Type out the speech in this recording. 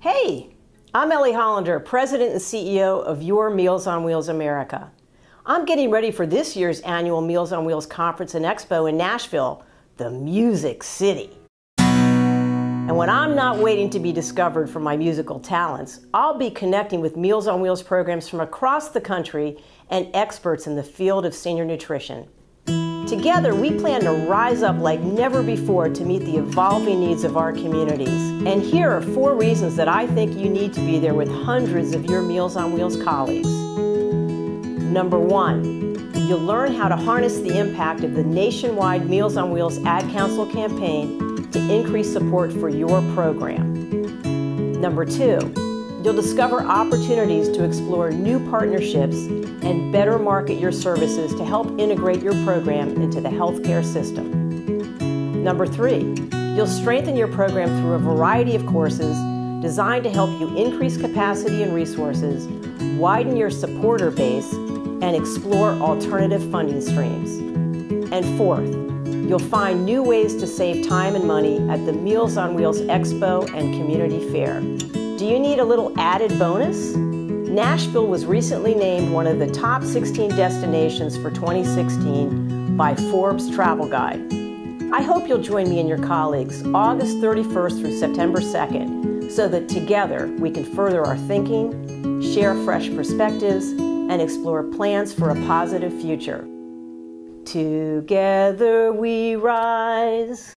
Hey, I'm Ellie Hollander, President and CEO of Your Meals on Wheels America. I'm getting ready for this year's annual Meals on Wheels Conference and Expo in Nashville, the Music City. And when I'm not waiting to be discovered for my musical talents, I'll be connecting with Meals on Wheels programs from across the country and experts in the field of senior nutrition. Together, we plan to rise up like never before to meet the evolving needs of our communities. And here are 4 reasons that I think you need to be there with hundreds of your Meals on Wheels colleagues. Number 1, you'll learn how to harness the impact of the nationwide Meals on Wheels Ad Council campaign to increase support for your program. Number 2, you'll discover opportunities to explore new partnerships and better market your services to help integrate your program into the healthcare system. Number 3, you'll strengthen your program through a variety of courses designed to help you increase capacity and resources, widen your supporter base, and explore alternative funding streams. And 4th, you'll find new ways to save time and money at the Meals on Wheels Expo and Community Fair. Do you need a little added bonus? Nashville was recently named one of the top 16 destinations for 2016 by Forbes Travel Guide. I hope you'll join me and your colleagues August 31st through September 2nd so that together we can further our thinking, share fresh perspectives, and explore plans for a positive future. Together we rise.